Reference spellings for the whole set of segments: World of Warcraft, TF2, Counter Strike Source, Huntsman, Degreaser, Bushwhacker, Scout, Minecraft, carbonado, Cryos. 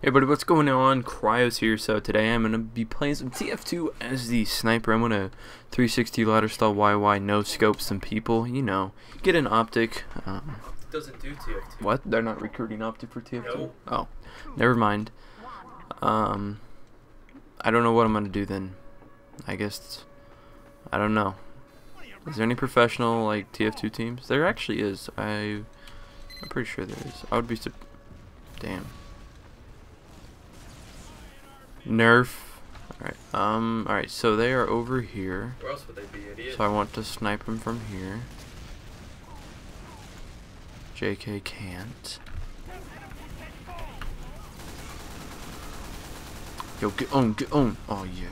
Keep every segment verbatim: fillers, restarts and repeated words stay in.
Hey everybody, what's going on? Cryos here. So today I'm going to be playing some T F two as the sniper. I'm going to three sixty ladder style Y Y, no scope some people, you know, get an optic. Um, Doesn't do T F two. What? They're not recruiting optic for T F two? No. Oh, never mind. Um, I don't know what I'm going to do then. I guess, I don't know. Is there any professional, like, T F two teams? There actually is. I, I'm pretty sure there is. I would be su- Damn. Nerf. Alright, um, alright, so they are over here. Where else would they be, idiot? So I want to snipe them from here. J K can't. Yo, get on, get on. Oh, yeah.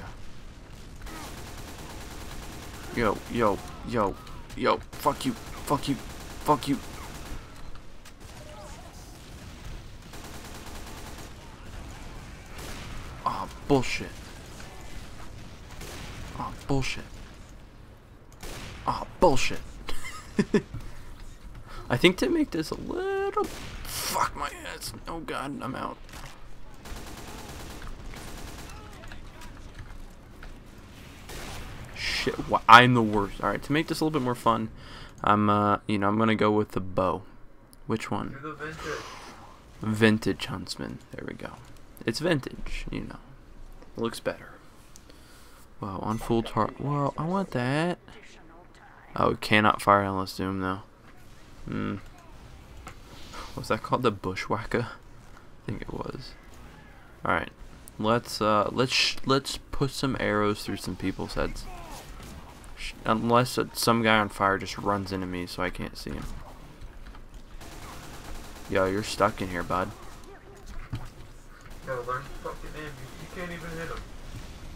Yo, yo, yo, yo, fuck you, fuck you, fuck you. Ah, oh, bullshit. Ah, oh, bullshit. Ah, oh, bullshit. I think to make this a little... Fuck my ass. Oh god, I'm out. I'm the worst. Alright, to make this a little bit more fun, I'm, uh, you know, I'm gonna go with the bow. Which one? The vintage. Vintage Huntsman. There we go. It's vintage, you know. It looks better. Wow, on full tar. Wow, I want that. Oh, it cannot fire unless zoom, though. Hmm. Was that called the Bushwhacker? I think it was. Alright. Let's, uh, let's, sh let's put some arrows through some people's heads. Unless it's some guy on fire just runs into me so I can't see him. Yo, you're stuck in here, bud. Yo, learn to fucking aim. You can't even hit him.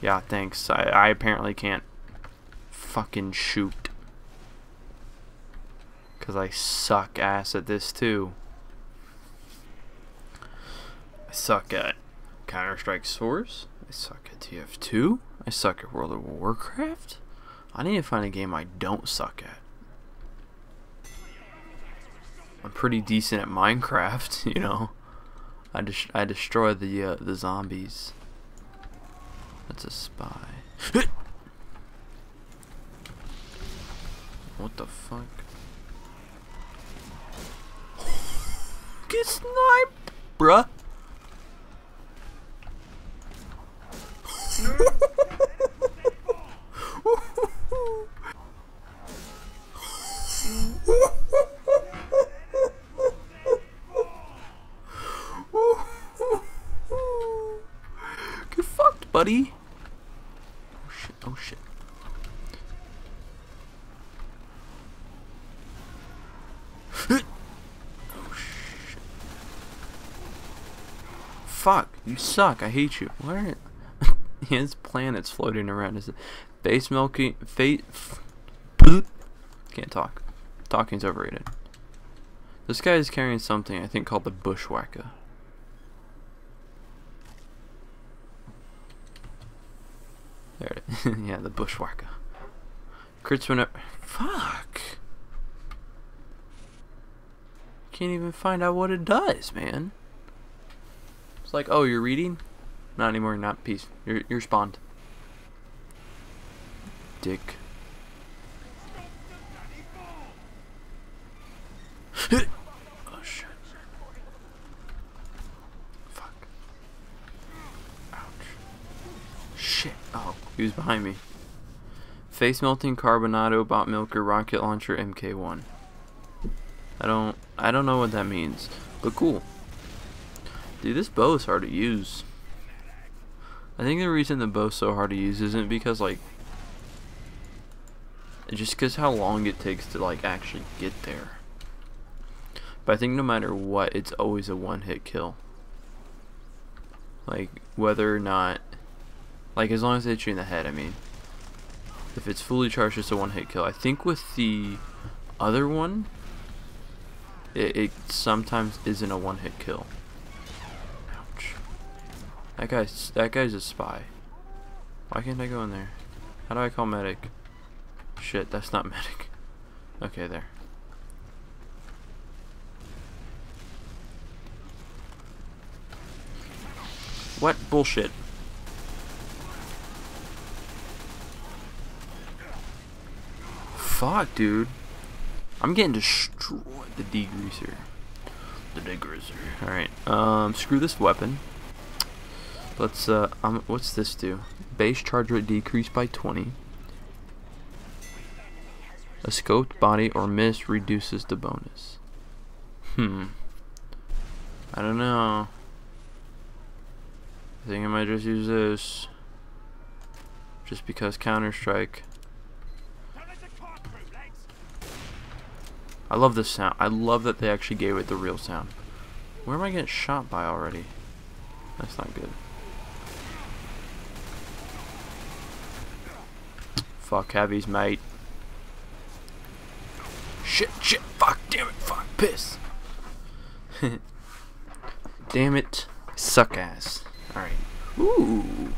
Yeah, thanks. I, I apparently can't fucking shoot. Because I suck ass at this, too. I suck at Counter Strike Source. I suck at T F two. I suck at World of Warcraft. I need to find a game I don't suck at. I'm pretty decent at Minecraft, you know. I just I destroy the uh, the zombies. That's a spy. What the fuck? Get sniped, bruh. Buddy. Oh shit, oh shit. Oh shit. Fuck, you suck, I hate you. Where are his planets floating around? Is it face milking fate? Can't talk. Talking's overrated. This guy is carrying something I think called the Bushwhacker. There it is. Yeah, the Bushwhacker. Crits whenever. Fuck! Can't even find out what it does, man. It's like, oh, you're reading? Not anymore, not peace. You're, you're spawned. Dick. Oh, shit. Fuck. Ouch. Shit. Oh. He was behind me. Face melting, carbonado, bot milker, rocket launcher, M K one. I don't I don't know what that means. But cool. Dude, this bow is hard to use. I think the reason the bow's so hard to use isn't because like just because how long it takes to like actually get there. But I think no matter what, it's always a one hit kill. Like whether or not Like, as long as they hit you in the head, I mean. If it's fully charged, it's a one-hit kill. I think with the other one, it, it sometimes isn't a one-hit kill. Ouch. That guy's, that guy's a spy. Why can't I go in there? How do I call medic? Shit, that's not medic. Okay, there. What bullshit? Fuck, dude. I'm getting destroyed. The Degreaser. The Degreaser. Alright, um, screw this weapon. Let's, uh, um, what's this do? Base charge rate decreased by twenty. A scoped body or miss reduces the bonus. Hmm. I don't know. I think I might just use this. Just because Counter Strike. I love this sound. I love that they actually gave it the real sound. Where am I getting shot by already? That's not good. Fuck heavies, mate. Shit, shit, fuck, damn it, fuck, piss. Damn it, suck ass. Alright. Ooh.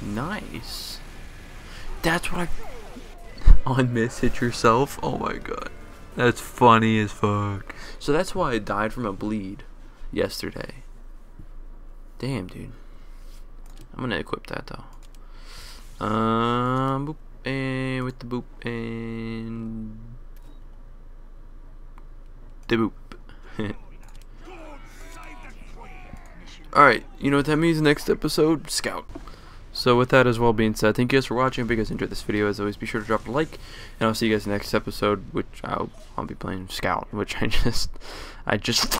Nice. That's what I... On miss, hit yourself? Oh my god. That's funny as fuck. So that's why I died from a bleed yesterday. Damn, dude. I'm gonna equip that though. Um, boop and with the boop and the boop. All right, you know what that means. Next episode, Scout. So with that as well being said, thank you guys for watching. If you guys enjoyed this video, as always, be sure to drop a like, and I'll see you guys next episode, which I'll, I'll be playing Scout, which I just, I just.